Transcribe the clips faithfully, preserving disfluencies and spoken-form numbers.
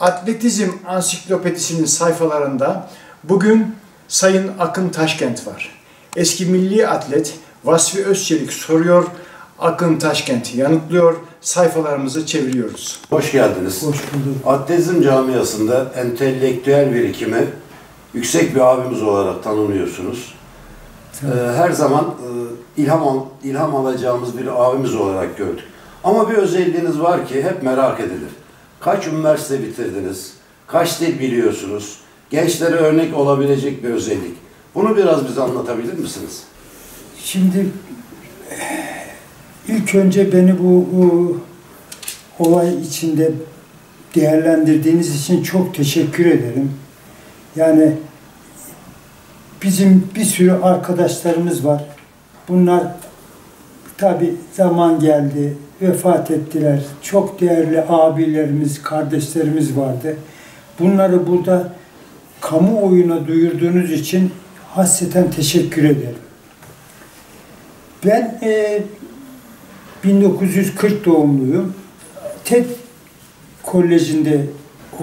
Atletizm Ansiklopedisi'nin sayfalarında bugün Sayın Akın Taşkent var. Eski milli atlet Vasfi Özçelik soruyor, Akın Taşkent yanıtlıyor, sayfalarımızı çeviriyoruz. Hoş geldiniz. Hoş bulduk. Atletizm camiasında entelektüel birikimi yüksek bir abimiz olarak tanınıyorsunuz. Ee, her zaman e, ilham al, ilham alacağımız bir abimiz olarak gördük. Ama bir özelliğiniz var ki hep merak edilir. Kaç üniversite bitirdiniz? Kaç dil biliyorsunuz? Gençlere örnek olabilecek bir özellik. Bunu biraz bize anlatabilir misiniz? Şimdi ilk önce beni bu, bu olay içinde değerlendirdiğiniz için çok teşekkür ederim. Yani bizim bir sürü arkadaşlarımız var. Bunlar tabi zaman geldi, vefat ettiler. Çok değerli abilerimiz, kardeşlerimiz vardı. Bunları burada kamuoyuna duyurduğunuz için hasreten teşekkür ederim. Ben e, bin dokuz yüz kırk doğumluyum. TED Koleji'nde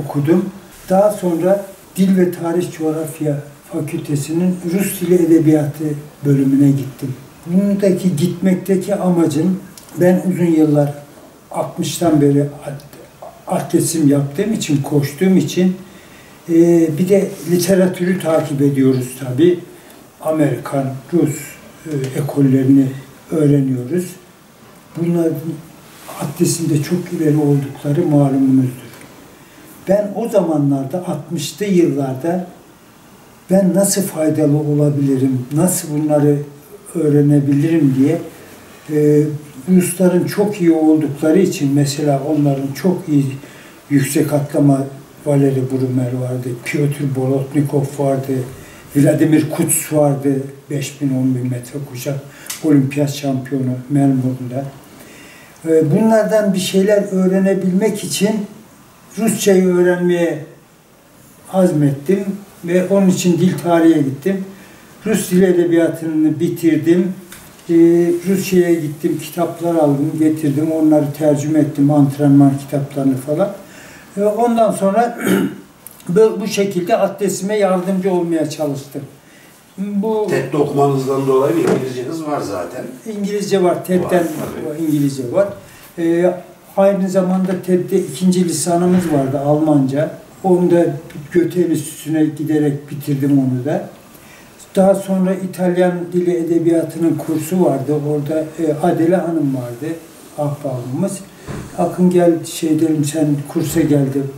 okudum. Daha sonra Dil ve Tarih Coğrafya Fakültesi'nin Rus Dili Edebiyatı bölümüne gittim. Bundaki gitmekteki amacım, ben uzun yıllar altmıştan beri atletizm yaptığım için, koştuğum için e, bir de literatürü takip ediyoruz tabii. Amerikan, Rus e, ekollerini öğreniyoruz. Bunların atletizmde çok ileri oldukları malumunuzdur. Ben o zamanlarda, altmışlı yıllarda ben nasıl faydalı olabilirim, nasıl bunları öğrenebilirim diye e, Rusların çok iyi oldukları için, mesela onların çok iyi yüksek atlama Valeri Brümer vardı, Pyotr Bolotnikov vardı, Vladimir Kuts vardı, beş bin on bin metre koşan olimpiyat şampiyonu Melbourne'da. E, bunlardan bir şeyler öğrenebilmek için Rusçayı öğrenmeye azmettim ve onun için dil tarihe gittim. Rus dil edebiyatını bitirdim. Ee, Rusya'ya gittim, kitaplar aldım, getirdim, onları tercüme ettim, antrenman kitaplarını falan. Ee, ondan sonra bu şekilde atletizme yardımcı olmaya çalıştım. Bu TED'de okumanızdan dolayı İngilizceniz var zaten. İngilizce var, TED'den var, İngilizce var. Ee, aynı zamanda TED'de ikinci lisanımız vardı, Almanca. Onu da Göte Enstitüsü'ne giderek bitirdim onu da. Daha sonra İtalyan Dili Edebiyatı'nın kursu vardı. Orada e, Adele Hanım vardı, ahbabımız. Akın gel şey dedim, sen kursa geldim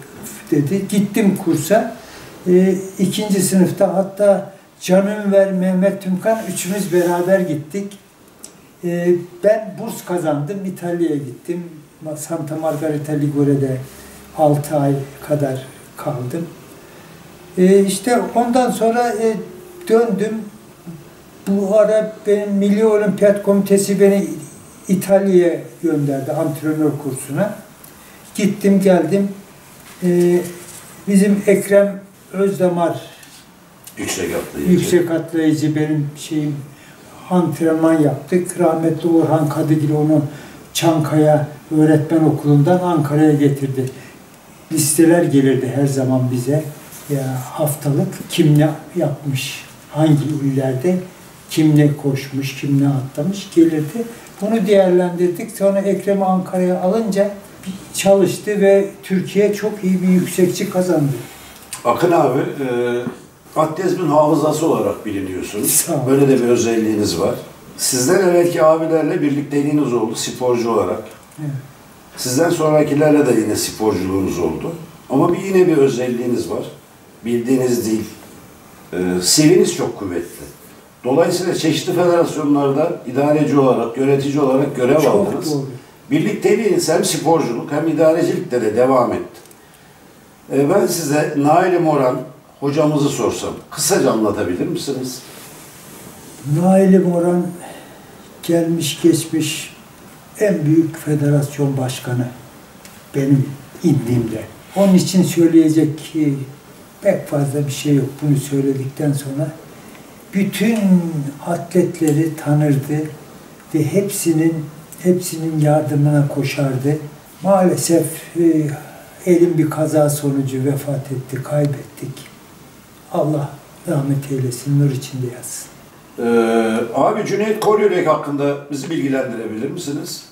dedi. Gittim kursa. E, ikinci sınıfta hatta Canım Ver Mehmet Tünkan üçümüz beraber gittik. E, ben burs kazandım. İtalya'ya gittim. Santa Margherita Ligure'de altı ay kadar kaldım. E, işte ondan sonra e, döndüm. Bu ara benim Milli Olimpiyat Komitesi beni İtalya'ya gönderdi, antrenör kursuna. Gittim geldim. Ee, bizim Ekrem Özdemar yüksek atlayıcı. yüksek atlayıcı benim şeyim, antrenman yaptık. Rahmetli Orhan Kadıgil onu Çankaya Öğretmen Okulu'ndan Ankara'ya getirdi. Listeler gelirdi her zaman bize. Ya, haftalık kim ne yapmış, hangi illerde kim ne koşmuş, kim ne atlamış gelirdi. Bunu değerlendirdik. Sonra Ekrem'i Ankara'ya alınca çalıştı ve Türkiye çok iyi bir yüksekçi kazandı. Akın abi, e, atletizmin hafızası olarak biliniyorsunuz. Böyle de bir özelliğiniz var. Sizden evvelki abilerle birlikteliğiniz oldu sporcu olarak. Evet. Sizden sonrakilerle de yine sporculuğunuz oldu. Ama bir, yine bir özelliğiniz var. Bildiğiniz değil. E, C V'niz çok kuvvetli. Dolayısıyla çeşitli federasyonlarda idareci olarak, yönetici olarak görev çok aldınız. Doğru. Birlikteliğiniz hem sporculuk hem idarecilikte de devam etti. E, ben size Naili Moran hocamızı sorsam, kısaca anlatabilir misiniz? Naili Moran gelmiş geçmiş en büyük federasyon başkanı benim indiğimde. Onun için söyleyecek ki pek fazla bir şey yok. Bunu söyledikten sonra bütün atletleri tanırdı ve hepsinin hepsinin yardımına koşardı. Maalesef e, elin bir kaza sonucu vefat etti, kaybettik. Allah rahmet eylesin, nur içinde yatsın. Ee, abi Cüneyt Koruyrak hakkında bizi bilgilendirebilir misiniz?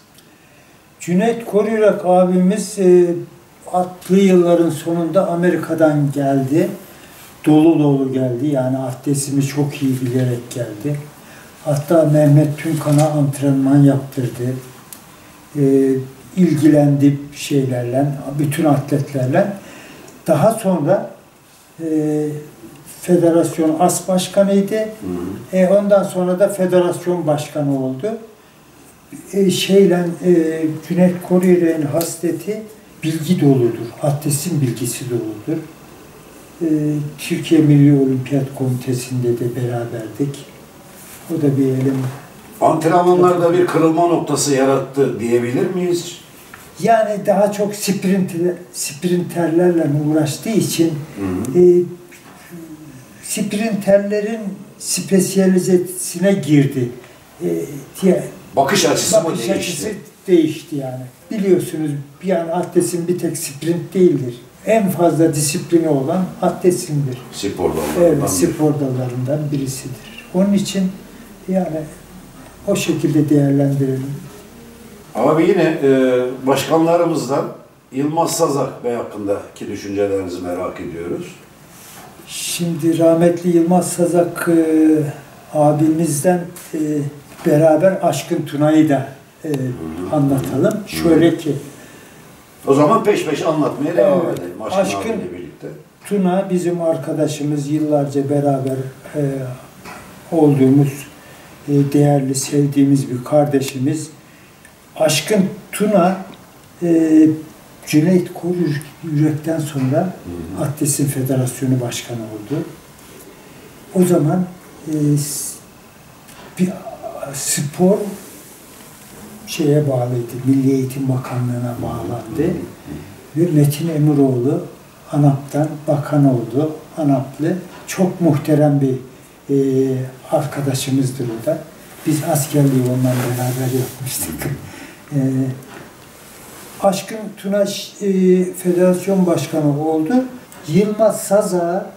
Cüneyt Koruyrak abimiz e, altmışlı yılların sonunda Amerika'dan geldi. Dolu dolu geldi. Yani atletimi çok iyi bilerek geldi. Hatta Mehmet Tünkan'a antrenman yaptırdı. E, ilgilendi şeylerle, bütün atletlerle. Daha sonra e, federasyon as başkanıydı. Hı. E, ondan sonra da federasyon başkanı oldu. E, şeyle e, Cüneyt Koruyrak'ın hasreti bilgi doludur. Atlesin bilgisi doludur. E, Türkiye Milli Olimpiyat Komitesi'nde de beraberdik. O da bir elim. Antrenmanlarda bir kırılma noktası yarattı diyebilir miyiz? Yani daha çok sprint, sprinterlerle uğraştığı için hı hı. E, sprinterlerin spesiyalizesine girdi. E, diye, bakış açısı bakış mı değişti? Açısı değişti yani. Biliyorsunuz bir an atletin bir tek sprint değildir. En fazla disiplini olan atletindir. Spor dallarından, evet, spor dallarından birisidir. Onun için yani o şekilde değerlendirelim. Abi yine e, başkanlarımızdan Yılmaz Sazak Bey hakkındaki düşüncelerinizi merak ediyoruz. Şimdi rahmetli Yılmaz Sazak e, abimizden e, beraber Aşkın Tuna'yı da e, anlatalım. Hı-hı. Şöyle ki... O zaman peş peşe anlatmaya devam evet, edelim. Aşkın, Aşkın birlikte. Tuna bizim arkadaşımız, yıllarca beraber e, olduğumuz, e, değerli, sevdiğimiz bir kardeşimiz. Aşkın Tuna... E, Cüneyt Koruyrak'tan sonra Atletizm Federasyonu Başkanı oldu. O zaman e, bir spor şeye bağlıydı, Milli Eğitim Bakanlığı'na bağlandı. Ve Metin Emiroğlu ANAP'tan bakan oldu. ANAP'lı çok muhterem bir e, arkadaşımızdır o da. Biz askerliği onunla beraber yapmıştık. E, Aşkın Tuna Federasyon Başkanı oldu. Yılmaz Saza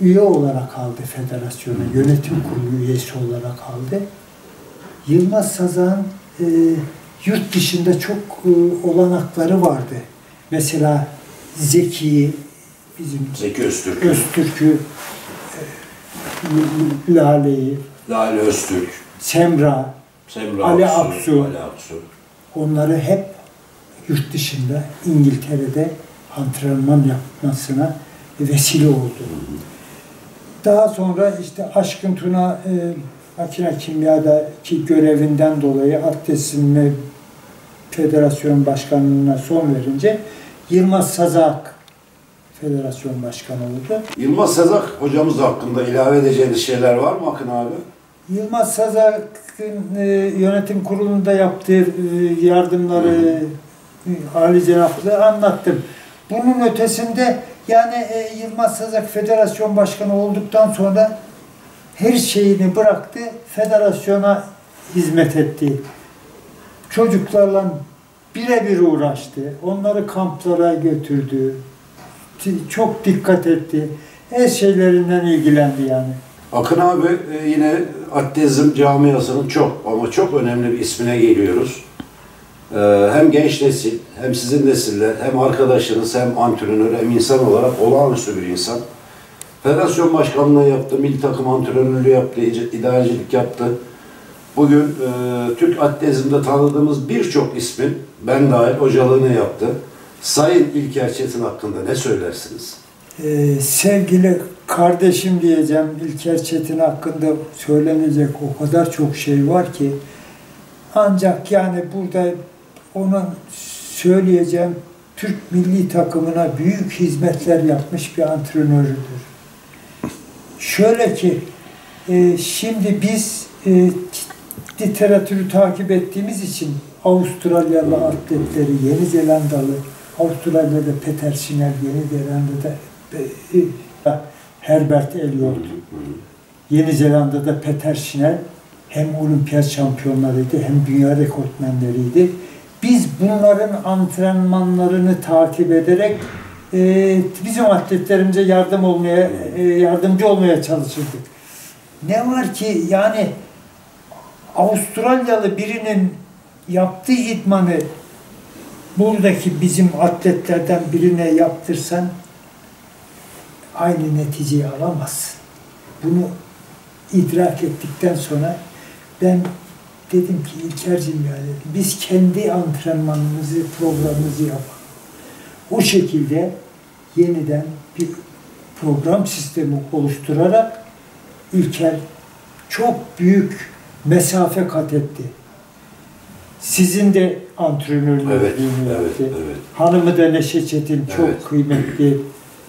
üye olarak aldı federasyonu. Yönetim kurulu üyesi olarak aldı. Yılmaz Saza'nın e, yurt dışında çok e, olanakları vardı. Mesela Zeki'yi, bizim Zeki Öztürk'ü, Öztürk'ü e, Lale'yi, Lale Öztürk, Semra, Semra Ali Aksu, onları hep yurt dışında, İngiltere'de antrenman yapmasına vesile oldu. Daha sonra işte Aşkın Tuna e, makine kimyadaki görevinden dolayı Atletizm Federasyon Başkanlığı'na son verince Yılmaz Sazak Federasyon Başkanı oldu. Yılmaz Sazak hocamız hakkında ilave edeceğiniz şeyler var mı Akın abi? Yılmaz Sazak'ın e, yönetim kurulunda yaptığı e, yardımları, hı, hali cenaplığı anlattım. Bunun ötesinde yani e, Yılmaz Sazak Federasyon Başkanı olduktan sonra her şeyini bıraktı, federasyona hizmet etti. Çocuklarla birebir uğraştı. Onları kamplara götürdü. Çok dikkat etti. Her şeylerinden ilgilendi yani. Akın abi e, yine atletizm camiasının çok ama çok önemli bir ismine geliyoruz. Hem genç nesil, hem sizin nesiller, hem arkadaşınız, hem antrenör, hem insan olarak olağanüstü bir insan. Federasyon başkanlığı yaptı, milli takım antrenörlüğü yaptı, idarecilik yaptı. Bugün e, Türk atletizmde tanıdığımız birçok ismin, ben dahil, hocalığını yaptı. Sayın İlker Çetin hakkında ne söylersiniz? Ee, sevgili kardeşim diyeceğim, İlker Çetin hakkında söylenecek o kadar çok şey var ki. Ancak yani burada onun söyleyeceğim, Türk milli takımına büyük hizmetler yapmış bir antrenörüdür. Şöyle ki, e, şimdi biz e, literatürü takip ettiğimiz için Avustralyalı atletleri, Yeni Zelandalı, Avustralya'da Peter Schiner, Yeni Zelanda'da e, Herbert Elliot, Yeni Zelanda'da Peter Schiner, hem olimpiyat şampiyonlarıydı, hem dünya rekortmenleriydi. Biz bunların antrenmanlarını takip ederek e, bizim atletlerimize yardım olmaya, e, yardımcı olmaya çalışırdık. Ne var ki yani Avustralyalı birinin yaptığı idmanı buradaki bizim atletlerden birine yaptırsan aynı neticeyi alamazsın. Bunu idrak ettikten sonra ben dedim ki İlker'cim ya dedim, biz kendi antrenmanımızı, programımızı yapalım. O şekilde yeniden bir program sistemi oluşturarak İlker çok büyük mesafe kat etti. Sizin de antrenörlüğünü evet, evet, evet. Hanımı da Neşe Çetin çok evet. kıymetli.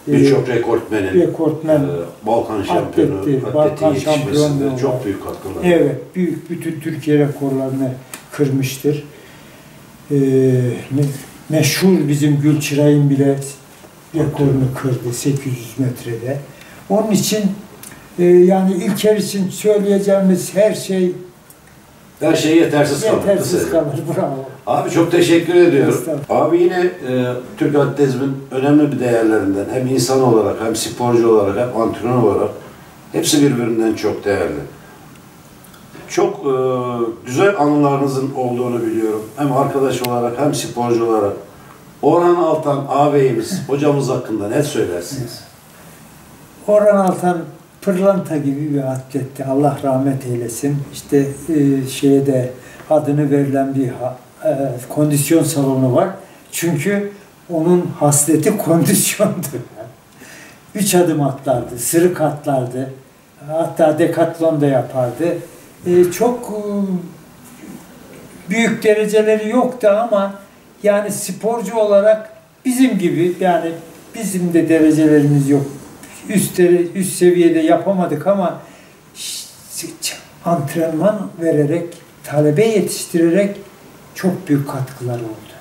Birçok rekortmenin, rekortmen, e, Balkan şampiyonu, atletin yetişmesinde çok büyük katkılar. Evet, büyük bütün Türkiye rekorlarını kırmıştır. E, meşhur bizim Gülçıray'ın bile rekorunu kırdı sekiz yüz metrede. Onun için e, yani İlker için söyleyeceğimiz her şey her şey yetersiz, yetersiz kalır. kalır. Bravo. Abi çok teşekkür ediyorum. Abi yine e, Türk atletizmin önemli bir değerlerinden hem insan olarak hem sporcu olarak hem antrenör olarak hepsi birbirinden çok değerli. Çok e, güzel anılarınızın olduğunu biliyorum. Hem arkadaş olarak hem sporcu olarak. Orhan Altan ağabeyimiz, hocamız hakkında ne söylersiniz? Orhan Altan pırlanta gibi bir atletti. Allah rahmet eylesin. İşte e, şeye de adını verilen bir kondisyon salonu var. Çünkü onun hasleti kondisyondu. Üç adım atlardı, sırık atlardı. Hatta dekatlon da yapardı. Ee, çok büyük dereceleri yoktu ama yani sporcu olarak bizim gibi yani bizim de derecelerimiz yok. Üst, üst seviyede yapamadık ama antrenman vererek, talebe yetiştirerek çok büyük katkılar oldu.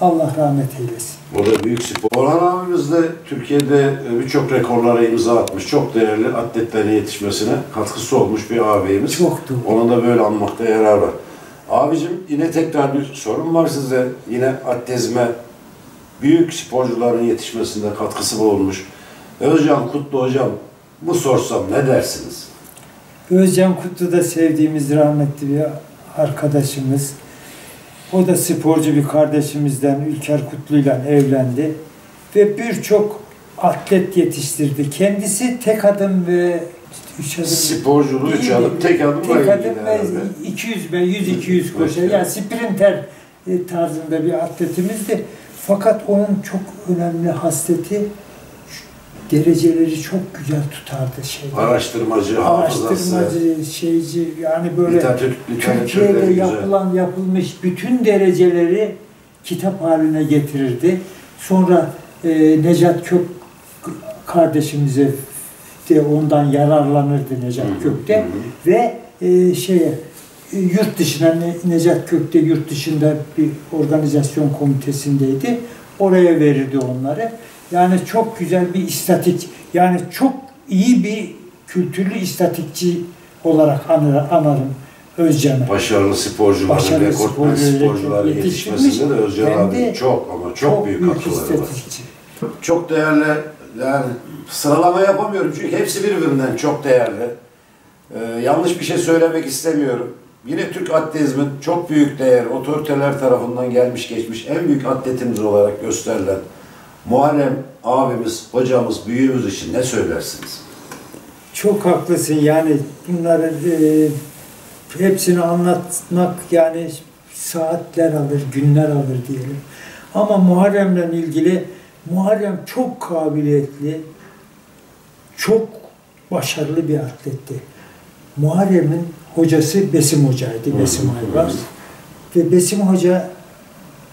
Allah rahmet eylesin. Burada büyük spor. Orhan abimiz de Türkiye'de birçok rekorlara imza atmış. Çok değerli atletlerin yetişmesine katkısı olmuş bir ağabeyimiz. Çok doğru. Onu da böyle anmakta yarar var. Abicim yine tekrar bir sorun var size. Yine atletizme büyük sporcuların yetişmesinde katkısı bulunmuş. Özcan Kutlu hocam, bu sorsam ne dersiniz? Özcan Kutlu da sevdiğimiz rahmetli bir arkadaşımız. O da sporcu bir kardeşimizden Ülker Kutlu'yla evlendi ve birçok atlet yetiştirdi. Kendisi tek adım ve üç adım sporculuğu üç adım tek adım, tek adım ve iki yüz ve yüz iki yüz koşu yani sprinter tarzında bir atletimizdi. Fakat onun çok önemli hasleti dereceleri çok güzel tutardı şeyler. Araştırmacı, hafızası. Araştırmacı, şeyci yani böyle literatür, Türkiye'de yapılan, güzel. yapılmış bütün dereceleri kitap haline getirirdi. Sonra e, Necat Kök kardeşimize de ondan yararlanırdı Necat hı hı, Kök'te. Hı hı. Ve e, şeye yurt dışına Necat Kök'te yurt dışında bir organizasyon komitesindeydi. Oraya verirdi onları. Yani çok güzel bir istatik, yani çok iyi bir kültürlü istatikçi olarak anır, anarım Özcan'ı. Başarılı sporcuların, Başarılı rekortmen sporcuların yetişmesinde de Özcan abi çok ama çok, çok büyük katkıları var. Çok değerli, yani sıralama yapamıyorum çünkü hepsi birbirinden çok değerli. Ee, yanlış bir şey söylemek istemiyorum. Yine Türk atletizmin çok büyük değer, otoriteler tarafından gelmiş geçmiş en büyük atletimiz olarak gösterilen Muharrem abimiz, hocamız, büyüğümüz için ne söylersiniz? Çok haklısın yani bunları e, hepsini anlatmak yani saatler alır, günler alır diyelim. Ama Muharrem'le ilgili Muharrem çok kabiliyetli, çok başarılı bir atletti. Muharrem'in hocası Besim Hoca'ydı, Besim Aybaş. Ve Besim Hoca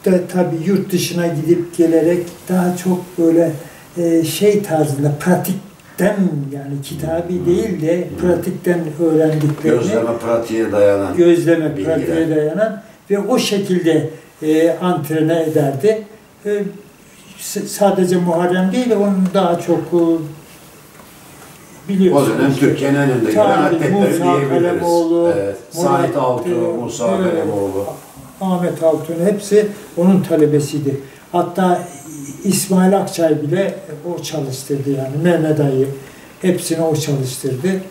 da tabii yurt dışına gidip gelerek daha çok böyle e, şey tarzında pratikten yani kitabi hmm. değil de hmm. pratikten öğrendiklerini gözleme pratiğe dayanan gözleme bilgiler. pratiğe dayanan ve o şekilde e, antrene ederdi. E, sadece Muharrem değil de onun daha çok e, biliyorsunuz. O dönem Türkiye'nin önünde gelen atletleri diyebiliriz. Musa Alemoğlu, evet. Sait Altun, Musa Alemoğlu. Ahmet Altun hepsi onun talebesiydi. Hatta İsmail Akçay bile o çalıştırdı yani. Mehmet Ay'ı hepsini o çalıştırdı.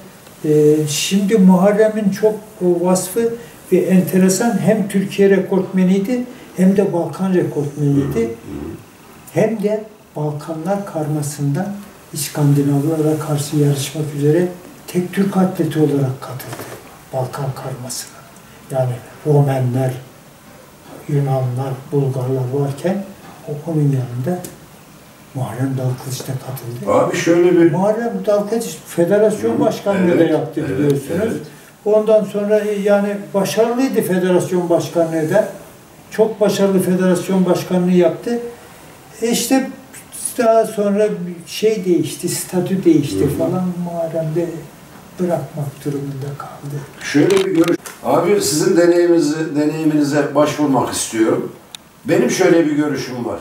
Şimdi Muharrem'in çok vasfı ve enteresan, hem Türkiye rekortmeniydi hem de Balkan rekortmeniydi. Hem de Balkanlar karmasında İskandinavlara karşı yarışmak üzere tek Türk atleti olarak katıldı Balkan karmasına. Yani Romenler, Yunanlar, Bulgarlar varken onun yanında Muharrem Dalkış da katıldı. Abi şöyle bir... Muharrem Dalkış federasyon başkanlığı da yaptı biliyorsunuz. Evet, evet. Ondan sonra yani başarılıydı federasyon başkanlığı da. Çok başarılı federasyon başkanlığı yaptı. E işte daha sonra şey değişti, statü değişti Hı. falan. Muharrem'de bırakmak durumunda kaldı. Şöyle bir görüş... Abi sizin deneyiminizi, deneyiminize başvurmak istiyorum. Benim şöyle bir görüşüm var.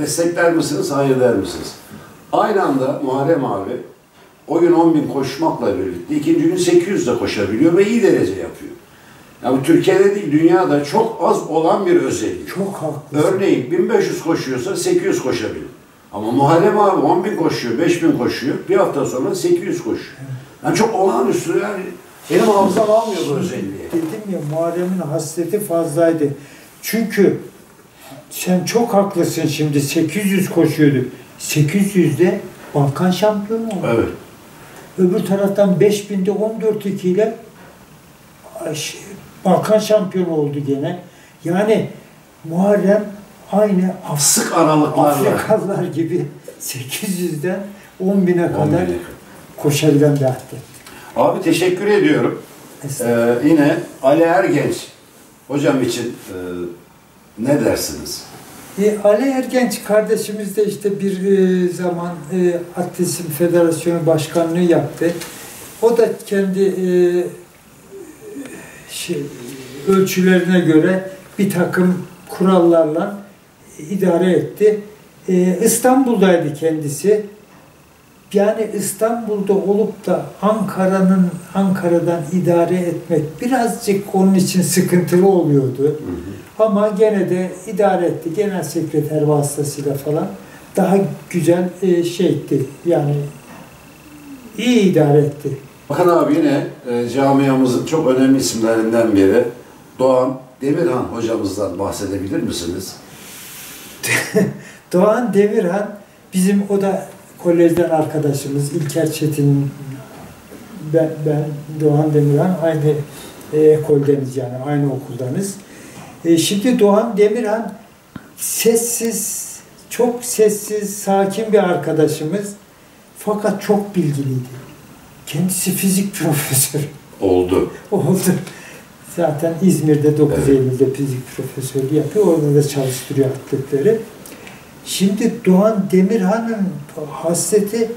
Destekler misiniz, hayır der misiniz? Aynı anda Muharrem abi o gün on bin koşmakla birlikte ikinci gün sekiz yüz de koşabiliyor ve iyi derece yapıyor. Yani Türkiye'de değil, dünyada çok az olan bir özellik. Çok haklısın. Örneğin bin beş yüz koşuyorsa sekiz yüz koşabiliyor. Ama Muharrem abi on bin koşuyor, beş bin koşuyor, bir hafta sonra sekiz yüz koşuyor. Yani çok olağanüstü yani. Benim hafızam almıyor bu özelliği. Dedim ya, Muharrem'in hasreti fazlaydı. Çünkü sen çok haklısın, şimdi sekiz yüz koşuyordu. sekiz yüzde Balkan şampiyonu oldu. Evet. Öbür taraftan beş binde on dört iki ile Balkan şampiyonu oldu gene. Yani Muharrem aynı sık aralıklarla Afrikalılar gibi sekiz yüzden on bine kadar koşabilen bir atlet. Abi teşekkür ediyorum. Ee, yine Ali Ergenç hocam için e, ne dersiniz? E, Ali Ergenç kardeşimiz de işte bir e, zaman e, Atletizm Federasyonu Başkanlığı yaptı. O da kendi e, şey, ölçülerine göre bir takım kurallarla idare etti. E, İstanbul'daydı kendisi. Yani İstanbul'da olup da Ankara'nın Ankara'dan idare etmek birazcık onun için sıkıntılı oluyordu. Hı hı. Ama gene de idare etti. Genel sekreter vasıtasıyla falan daha güzel e, şey etti. Yani iyi idare etti. Bakın abi yine e, camiamızın çok önemli isimlerinden biri Doğan Demirhan hocamızdan bahsedebilir misiniz? Doğan Demirhan bizim o da kolejden arkadaşımız, İlker Çetin, ben, ben Doğan Demirhan aynı ekoldeniz yani, aynı okuldanız. E, şimdi Doğan Demirhan sessiz, çok sessiz, sakin bir arkadaşımız fakat çok bilgiliydi. Kendisi fizik profesörü. Oldu. Oldu. Zaten İzmir'de dokuz evet. Eylül'de fizik profesörlüğü yapıyor, orada da çalıştırıyor atletleri. Şimdi Doğan Demirhan'ın hasreti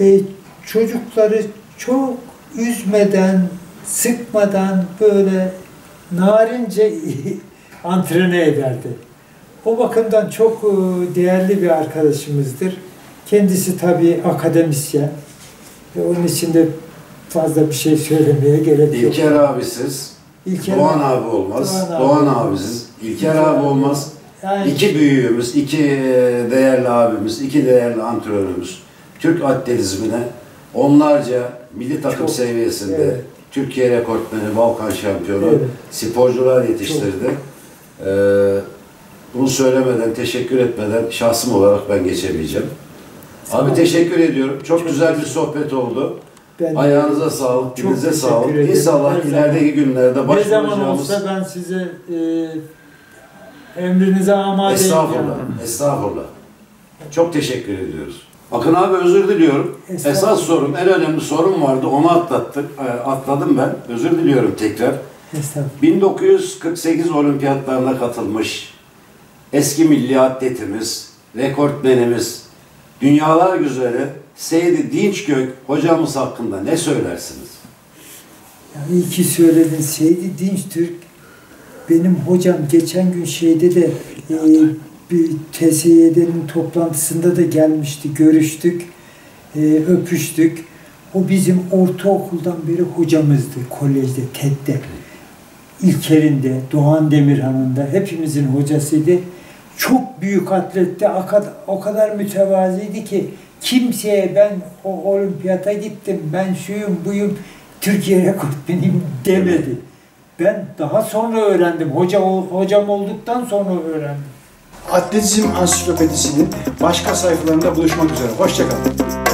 e, çocukları çok üzmeden, sıkmadan böyle narince antrene ederdi. O bakımdan çok e, değerli bir arkadaşımızdır. Kendisi tabii akademisyen. E, onun için de fazla bir şey söylemeye gerek yok. İlker abisiz, İlker Doğan abi, abi olmaz. Doğan, Doğan abi abisiz, İlker, İlker abi olmaz. Yani, iki büyüğümüz, iki değerli abimiz, iki değerli antrenörümüz Türk atletizmine onlarca milli takım çok, seviyesinde evet. Türkiye rekortmeni, Balkan şampiyonu evet. sporcular yetiştirdi. Ee, bunu söylemeden, teşekkür etmeden şahsım olarak ben geçemeyeceğim. Sağ abi teşekkür ediyorum. Çok, çok güzel bir sohbet oldu. Ben ayağınıza de, sağlık, dilinize sağlık. İnşallah ilerideki günlerde başlayacağımız... Ne zaman olsa ben size... E, emrinize amade. Estağfurullah. Yani. Estağfurullah. Çok teşekkür ediyoruz. Akın abi özür diliyorum. Esas sorum, en önemli sorum vardı. Onu atlattık. Atladım ben. Özür diliyorum tekrar. bin dokuz yüz kırk sekiz olimpiyatlarına katılmış eski milli atletimiz, rekortmenimiz, dünyalar güzeli Seyit Dinçgök hocamız hakkında ne söylersiniz? Yani iyi ki söyledin. Seyit Dinçgök benim hocam, geçen gün şeyde de e, bir T S Y D'nin toplantısında da gelmişti, görüştük, e, öpüştük. O bizim ortaokuldan beri hocamızdı, kolejde, T E D'de. İlker'in de, Doğan Demirhan'ın da hepimizin hocasıydı. Çok büyük atletti, o kadar mütevaziydi ki kimseye ben o olimpiyata gittim, ben şuyum buyum, Türkiye rekor benim demedi. Ben daha sonra öğrendim, hoca, hocam olduktan sonra öğrendim. Atletizm ansiklopedisinin başka sayfalarında buluşmak üzere. Hoşça kalın.